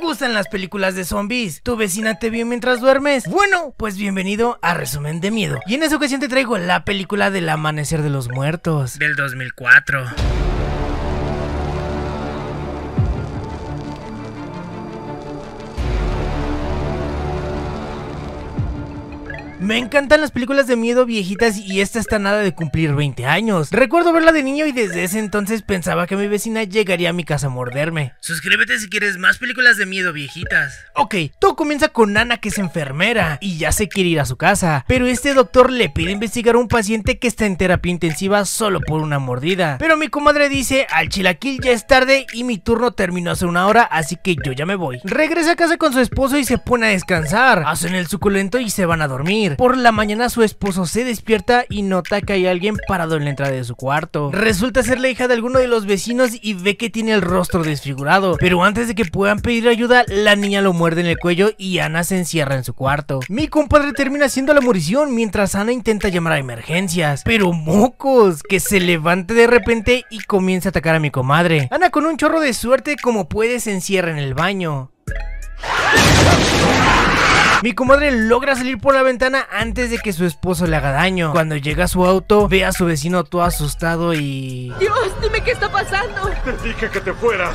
gustan las películas de zombies? ¿Tu vecina te vio mientras duermes? Bueno, pues bienvenido a Resumen de Miedo. Y en esta ocasión te traigo la película del Amanecer de los Muertos, del 2004. Me encantan las películas de miedo viejitas y esta está nada de cumplir 20 años. Recuerdo verla de niño y desde ese entonces pensaba que mi vecina llegaría a mi casa a morderme. Suscríbete si quieres más películas de miedo viejitas. Ok, todo comienza con Ana, que es enfermera y ya se quiere ir a su casa, pero este doctor le pide investigar a un paciente que está en terapia intensiva solo por una mordida. Pero mi comadre dice: al chilaquil ya es tarde y mi turno terminó hace una hora, así que yo ya me voy. Regresa a casa con su esposo y se pone a descansar. Hacen el suculento y se van a dormir. Por la mañana su esposo se despierta y nota que hay alguien parado en la entrada de su cuarto. Resulta ser la hija de alguno de los vecinos y ve que tiene el rostro desfigurado, pero antes de que puedan pedir ayuda, la niña lo muerde en el cuello y Ana se encierra en su cuarto. Mi compadre termina haciendo la morición mientras Ana intenta llamar a emergencias, pero mocos, que se levanta de repente y comienza a atacar a mi comadre. Ana, con un chorro de suerte como puede, se encierra en el baño. Mi comadre logra salir por la ventana antes de que su esposo le haga daño. Cuando llega a su auto, ve a su vecino todo asustado y... Dios, dime qué está pasando. Te dije que te fueras.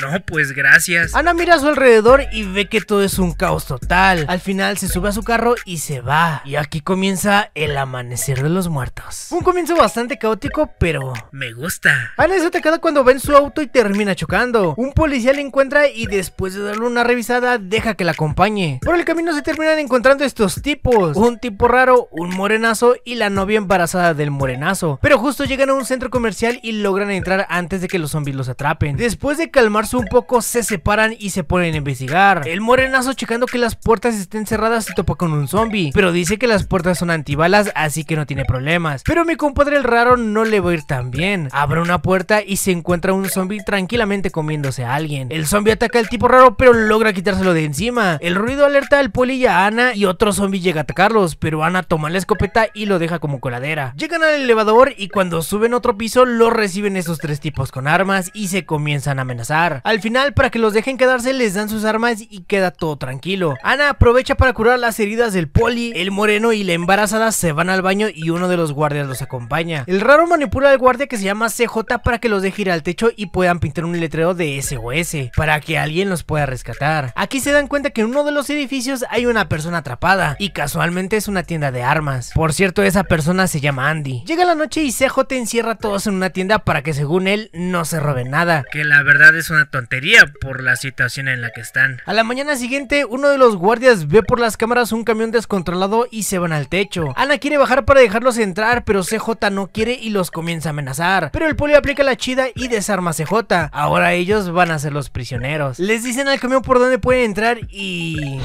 No, pues gracias. Ana mira a su alrededor y ve que todo es un caos total. Al final se sube a su carro y se va. Y aquí comienza el Amanecer de los Muertos. Un comienzo bastante caótico, pero me gusta. Ana es atacada cuando va en su auto y termina chocando. Un policía la encuentra y después de darle una revisada, deja que la acompañe. Por el camino se terminan encontrando estos tipos: un tipo raro, un morenazo y la novia embarazada del morenazo. Pero justo llegan a un centro comercial y logran entrar antes de que los zombies los atrapen. Después de calmarse un poco, se separan y se ponen a investigar. El morenazo, checando que las puertas estén cerradas, se topa con un zombie, pero dice que las puertas son antibalas, así que no tiene problemas. Pero mi compadre el raro no le va a ir tan bien. Abre una puerta y se encuentra un zombie tranquilamente comiéndose a alguien. El zombie ataca al tipo raro, pero logra quitárselo de encima. El ruido alerta al poli y a Ana, y otro zombie llega a atacarlos, pero Ana toma la escopeta y lo deja como coladera. Llegan al elevador y cuando suben otro piso, lo reciben esos tres tipos con armas y se comienzan a amenazar. Al final, para que los dejen quedarse, les dan sus armas y queda todo tranquilo. Ana aprovecha para curar las heridas del poli. El moreno y la embarazada se van al baño y uno de los guardias los acompaña. El raro manipula al guardia, que se llama CJ, para que los deje ir al techo y puedan pintar un letrero de SOS para que alguien los pueda rescatar. Aquí se dan cuenta que en uno de los edificios hay una persona atrapada y casualmente es una tienda de armas. Por cierto, esa persona se llama Andy. Llega la noche y CJ encierra a todos en una tienda para que, según él, no se roben nada, que la verdad es una tontería por la situación en la que están. A la mañana siguiente, uno de los guardias ve por las cámaras un camión descontrolado y se van al techo. Ana quiere bajar para dejarlos entrar, pero CJ no quiere y los comienza a amenazar, pero el poli aplica la chida y desarma a CJ. Ahora ellos van a ser los prisioneros. Les dicen al camión por dónde pueden entrar y...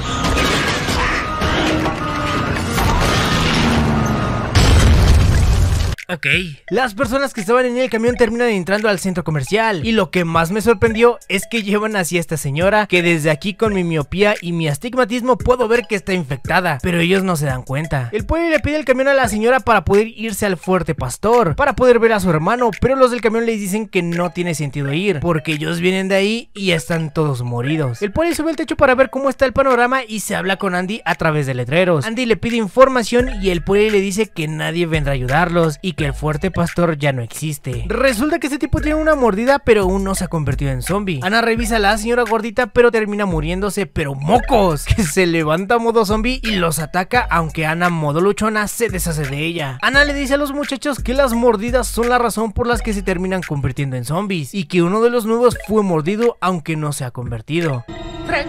Ok. Las personas que estaban en el camión terminan entrando al centro comercial, y lo que más me sorprendió es que llevan así a esta señora, que desde aquí con mi miopía y mi astigmatismo puedo ver que está infectada, pero ellos no se dan cuenta. El pueblo le pide el camión a la señora para poder irse al Fuerte Pastor, para poder ver a su hermano, pero los del camión les dicen que no tiene sentido ir, porque ellos vienen de ahí y están todos moridos. El pueblo sube al techo para ver cómo está el panorama y se habla con Andy a través de letreros. Andy le pide información y el pueblo le dice que nadie vendrá a ayudarlos y que el Fuerte Pastor ya no existe. Resulta que este tipo tiene una mordida, pero aún no se ha convertido en zombie. Ana revisa a la señora gordita, pero termina muriéndose. Pero mocos, que se levanta a modo zombie y los ataca, aunque Ana, modo luchona, se deshace de ella. Ana le dice a los muchachos que las mordidas son la razón por las que se terminan convirtiendo en zombies, y que uno de los nuevos fue mordido, aunque no se ha convertido. Frank,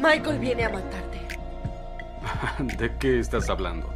Michael viene a matarte. ¿De qué estás hablando?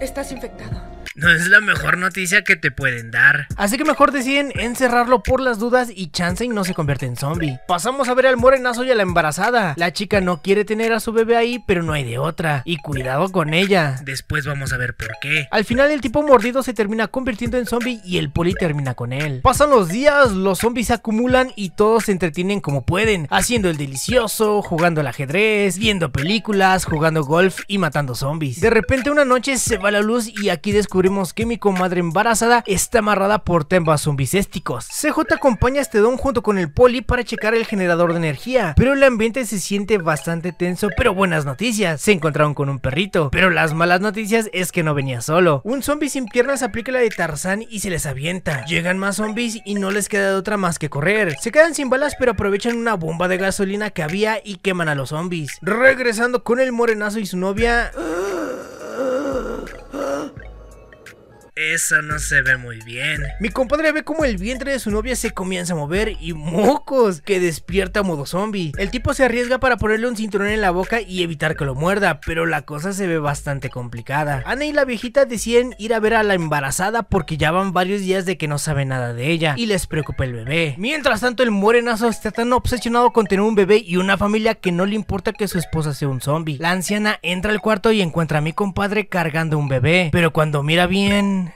Estás infectado. No es la mejor noticia que te pueden dar, así que mejor deciden encerrarlo por las dudas y chance y no se convierte en zombie. Pasamos a ver al morenazo y a la embarazada. La chica no quiere tener a su bebé ahí, pero no hay de otra, y cuidado con ella. Después vamos a ver por qué. Al final, el tipo mordido se termina convirtiendo en zombie y el poli termina con él. Pasan los días, los zombies se acumulan y todos se entretienen como pueden, haciendo el delicioso, jugando al ajedrez, viendo películas, jugando golf y matando zombies. De repente, una noche se va la luz y aquí descubrimos descubrimos que mi comadre embarazada está amarrada por temas zombicésticos. CJ acompaña a este don junto con el poli para checar el generador de energía, pero el ambiente se siente bastante tenso. Pero buenas noticias, se encontraron con un perrito, pero las malas noticias es que no venía solo. Un zombie sin piernas aplica la de Tarzán y se les avienta. Llegan más zombies y no les queda de otra más que correr. Se quedan sin balas, pero aprovechan una bomba de gasolina que había y queman a los zombies. Regresando con el morenazo y su novia... Eso no se ve muy bien. Mi compadre ve como el vientre de su novia se comienza a mover y ¡mocos! Que despierta modo zombie. El tipo se arriesga para ponerle un cinturón en la boca y evitar que lo muerda, pero la cosa se ve bastante complicada. Ana y la viejita deciden ir a ver a la embarazada porque ya van varios días de que no sabe nada de ella y les preocupa el bebé. Mientras tanto, el morenazo está tan obsesionado con tener un bebé y una familia que no le importa que su esposa sea un zombie. La anciana entra al cuarto y encuentra a mi compadre cargando un bebé, pero cuando mira bien...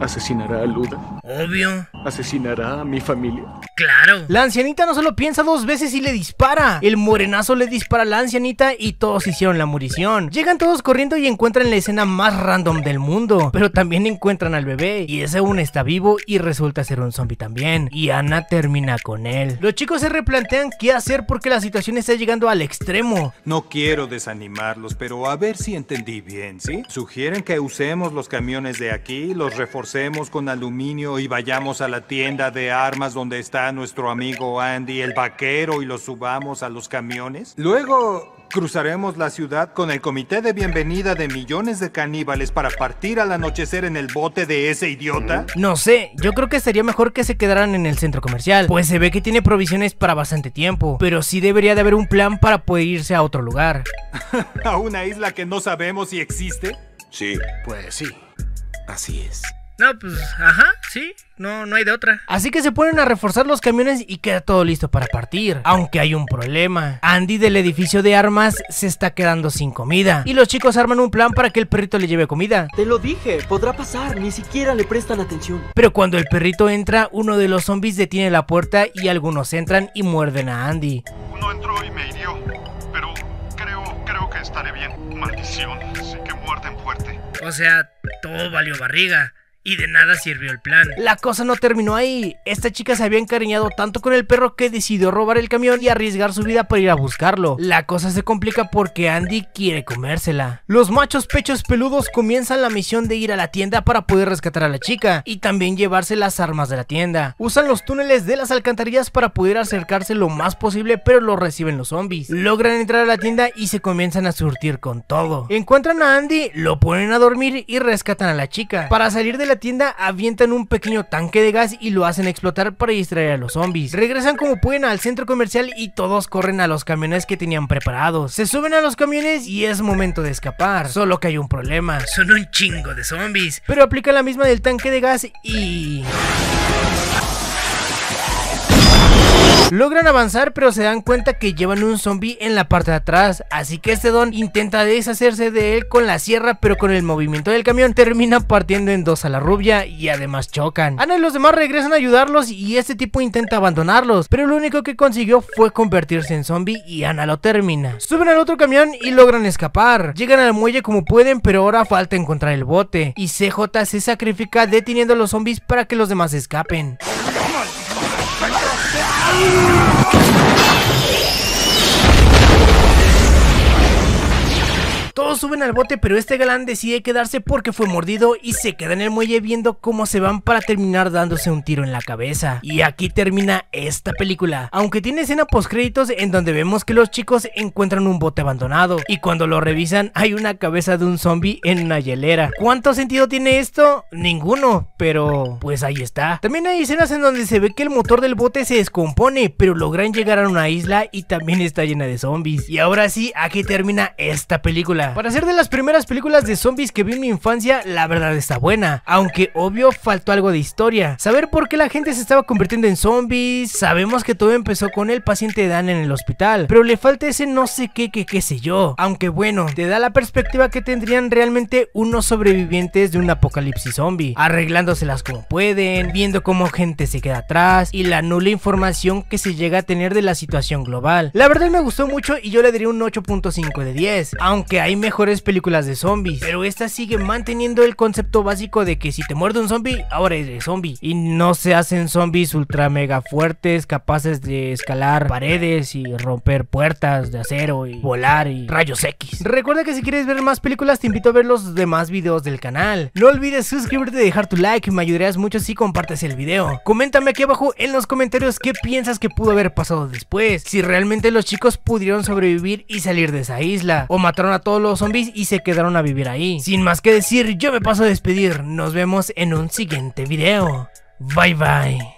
¿Asesinará a Luda? Obvio. ¿Asesinará a mi familia? Claro. La ancianita no se lo piensa dos veces y le dispara. El morenazo le dispara a la ancianita y todos hicieron la murición. Llegan todos corriendo y encuentran la escena más random del mundo, pero también encuentran al bebé, y ese aún está vivo y resulta ser un zombie también, y Ana termina con él. Los chicos se replantean qué hacer porque la situación está llegando al extremo. No quiero desanimarlos, pero a ver si entendí bien, ¿sí? Sugieren que usemos los camiones de aquí, los reforzamos con aluminio y vayamos a la tienda de armas donde está nuestro amigo Andy, el vaquero, y los subamos a los camiones. Luego cruzaremos la ciudad con el comité de bienvenida de millones de caníbales para partir al anochecer en el bote de ese idiota. No sé, yo creo que sería mejor que se quedaran en el centro comercial, pues se ve que tiene provisiones para bastante tiempo, pero sí debería de haber un plan para poder irse a otro lugar. ¿A una isla que no sabemos si existe? Sí, pues sí, así es. No, pues, ajá, sí, no hay de otra. Así que se ponen a reforzar los camiones y queda todo listo para partir, aunque hay un problema. Andy del edificio de armas se está quedando sin comida, y los chicos arman un plan para que el perrito le lleve comida. Te lo dije, podrá pasar, ni siquiera le prestan atención. Pero cuando el perrito entra, uno de los zombies detiene la puerta y algunos entran y muerden a Andy. Uno entró y me hirió, pero creo que estaré bien. Maldición, sí que muerden fuerte. O sea, todo valió barriga. Y de nada sirvió el plan. La cosa no terminó ahí. Esta chica se había encariñado tanto con el perro que decidió robar el camión y arriesgar su vida para ir a buscarlo. La cosa se complica porque Andy quiere comérsela. Los machos pechos peludos comienzan la misión de ir a la tienda para poder rescatar a la chica y también llevarse las armas de la tienda. Usan los túneles de las alcantarillas para poder acercarse lo más posible, pero lo reciben los zombies. Logran entrar a la tienda y se comienzan a surtir con todo. Encuentran a Andy, lo ponen a dormir y rescatan a la chica. Para salir de la tienda avientan un pequeño tanque de gas y lo hacen explotar para distraer a los zombies. Regresan como pueden al centro comercial y todos corren a los camiones que tenían preparados. Se suben a los camiones y es momento de escapar, solo que hay un problema. Son un chingo de zombies, pero aplican la misma del tanque de gas y... logran avanzar, pero se dan cuenta que llevan un zombie en la parte de atrás, así que este don intenta deshacerse de él con la sierra, pero con el movimiento del camión termina partiendo en dos a la rubia y además chocan. Ana y los demás regresan a ayudarlos y este tipo intenta abandonarlos, pero lo único que consiguió fue convertirse en zombie y Ana lo termina. Suben al otro camión y logran escapar. Llegan al muelle como pueden, pero ahora falta encontrar el bote, y CJ se sacrifica deteniendo a los zombies para que los demás escapen. Todos suben al bote, pero este galán decide quedarse porque fue mordido y se queda en el muelle viendo cómo se van para terminar dándose un tiro en la cabeza. Y aquí termina esta película, aunque tiene escena postcréditos en donde vemos que los chicos encuentran un bote abandonado y cuando lo revisan hay una cabeza de un zombie en una hielera. ¿Cuánto sentido tiene esto? Ninguno, pero pues ahí está. También hay escenas en donde se ve que el motor del bote se descompone, pero logran llegar a una isla y también está llena de zombies. Y ahora sí, aquí termina esta película. Para ser de las primeras películas de zombies que vi en mi infancia, la verdad está buena, aunque obvio faltó algo de historia. Saber por qué la gente se estaba convirtiendo en zombies. Sabemos que todo empezó con el paciente Dan en el hospital, pero le falta ese no sé qué qué sé yo. Aunque bueno, te da la perspectiva que tendrían realmente unos sobrevivientes de un apocalipsis zombie, arreglándoselas como pueden, viendo cómo gente se queda atrás y la nula información que se llega a tener de la situación global. La verdad me gustó mucho y yo le daría un 8.5 de 10, aunque hay mejores películas de zombies, pero esta sigue manteniendo el concepto básico de que si te muerde un zombie, ahora eres zombie. Y no se hacen zombies ultra mega fuertes, capaces de escalar paredes y romper puertas de acero y volar y rayos X. Recuerda que si quieres ver más películas, te invito a ver los demás videos del canal. No olvides suscribirte y dejar tu like, me ayudarías mucho si compartes el video. Coméntame aquí abajo en los comentarios qué piensas que pudo haber pasado después, si realmente los chicos pudieron sobrevivir y salir de esa isla, o mataron a todos los zombies y se quedaron a vivir ahí. Sin más que decir, yo me paso a despedir, nos vemos en un siguiente video. Bye bye.